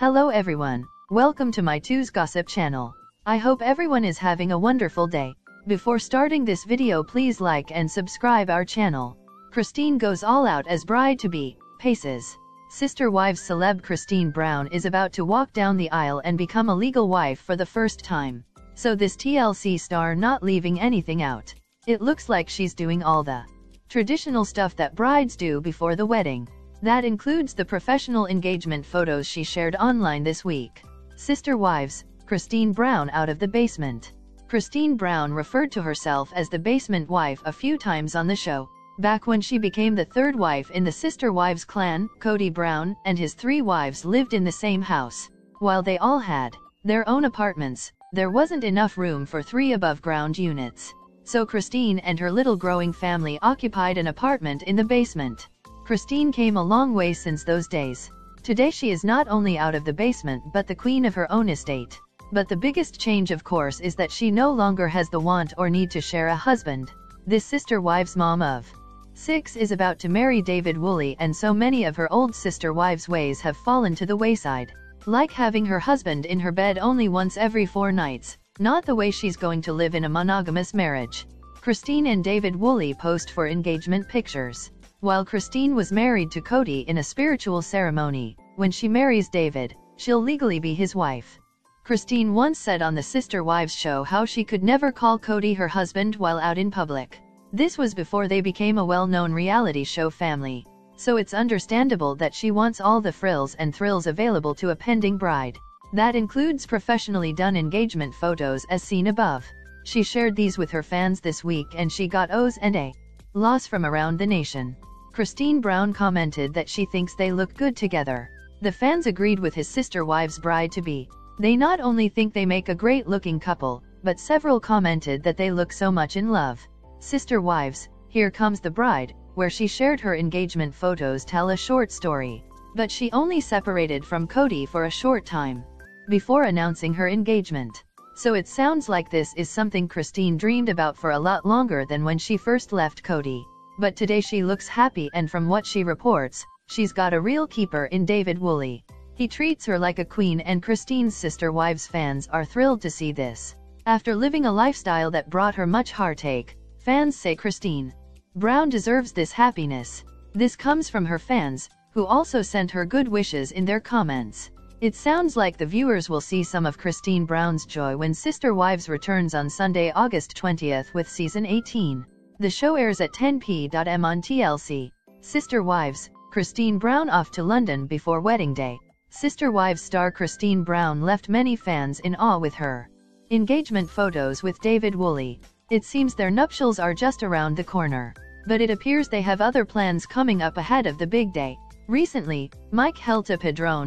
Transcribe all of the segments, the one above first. Hello everyone, welcome to my 2S Gossip channel. I hope everyone is having a wonderful day. Before starting this video, please like and subscribe our channel. Christine goes all out as bride-to-be, paces. Sister Wives celeb Christine Brown is about to walk down the aisle and become a legal wife for the first time. So this TLC star not leaving anything out. It looks like she's doing all the traditional stuff that brides do before the wedding. That includes the professional engagement photos she shared online this week. Sister Wives, Christine Brown out of the basement. Christine Brown referred to herself as the basement wife a few times on the show, back when she became the third wife in the Sister Wives clan. Cody Brown and his three wives lived in the same house. While they all had their own apartments, there wasn't enough room for three above-ground units. So Christine and her little growing family occupied an apartment in the basement. Christine came a long way since those days. Today she is not only out of the basement but the queen of her own estate. But the biggest change, of course, is that she no longer has the want or need to share a husband. This Sister Wives mom of six is about to marry David Woolley, and so many of her old Sister Wives ways have fallen to the wayside. Like having her husband in her bed only once every 4 nights, not the way she's going to live in a monogamous marriage. Christine and David Woolley posed for engagement pictures. While Christine was married to Cody in a spiritual ceremony, when she marries David, she'll legally be his wife. Christine once said on the Sister Wives show how she could never call Cody her husband while out in public. This was before they became a well-known reality show family, so it's understandable that she wants all the frills and thrills available to a pending bride. That includes professionally done engagement photos as seen above. She shared these with her fans this week, and she got O's and A's from around the nation. Christine Brown commented that she thinks they look good together. The fans agreed with his Sister Wives bride-to-be. They not only think they make a great-looking couple, but several commented that they look so much in love. Sister Wives, Here Comes the Bride, where she shared her engagement photos, tell a short story. But she only separated from Cody for a short time before announcing her engagement. So it sounds like this is something Christine dreamed about for a lot longer than when she first left Cody. But today she looks happy, and from what she reports, she's got a real keeper in David Woolley. He treats her like a queen, and Christine's Sister Wives fans are thrilled to see this. After living a lifestyle that brought her much heartache, fans say Christine Brown deserves this happiness. This comes from her fans, who also sent her good wishes in their comments. It sounds like the viewers will see some of Christine Brown's joy when Sister Wives returns on Sunday, August 20th with Season 18. The show airs at 10 p.m. on TLC. Sister Wives, Christine Brown off to London before wedding day. Sister Wives star Christine Brown left many fans in awe with her engagement photos with David Woolley. It seems their nuptials are just around the corner, but it appears they have other plans coming up ahead of the big day. Recently, Michael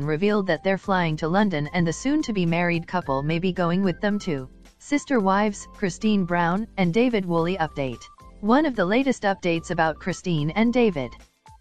revealed that they're flying to London, and the soon-to-be married couple may be going with them too. Sister Wives, Christine Brown and David Woolley update. One of the latest updates about Christine and David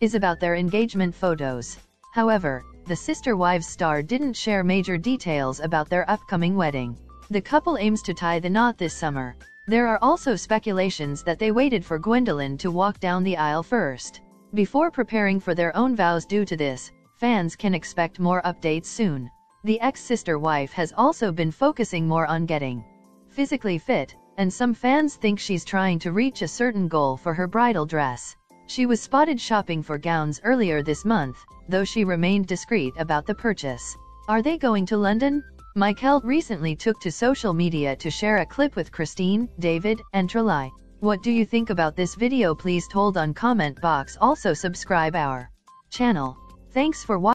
is about their engagement photos. However, the Sister Wives star didn't share major details about their upcoming wedding. The couple aims to tie the knot this summer. There are also speculations that they waited for Gwendolyn to walk down the aisle first before preparing for their own vows. Due to this, fans can expect more updates soon. The ex-sister wife has also been focusing more on getting physically fit, and some fans think she's trying to reach a certain goal for her bridal dress. She was spotted shopping for gowns earlier this month, though she remained discreet about the purchase. Are they going to London? Michael recently took to social media to share a clip with Christine, David, and Truly. What do you think about this video? Please hold on comment box. Also subscribe our channel. Thanks for watching.